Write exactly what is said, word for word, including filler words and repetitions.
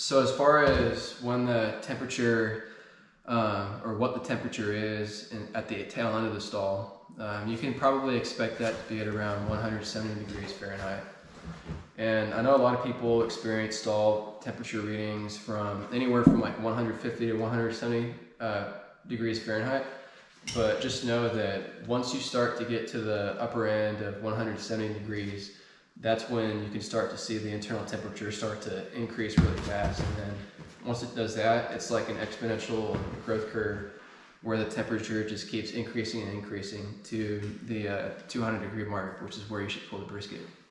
So as far as when the temperature uh, or what the temperature is in, at the tail end of the stall, um, you can probably expect that to be at around one hundred seventy degrees Fahrenheit. And I know a lot of people experience stall temperature readings from anywhere from like one hundred fifty to one hundred seventy uh, degrees Fahrenheit. But just know that once you start to get to the upper end of one hundred seventy degrees, that's when you can start to see the internal temperature start to increase really fast. And then once it does that, it's like an exponential growth curve where the temperature just keeps increasing and increasing to the uh, two hundred degree mark, which is where you should pull the brisket.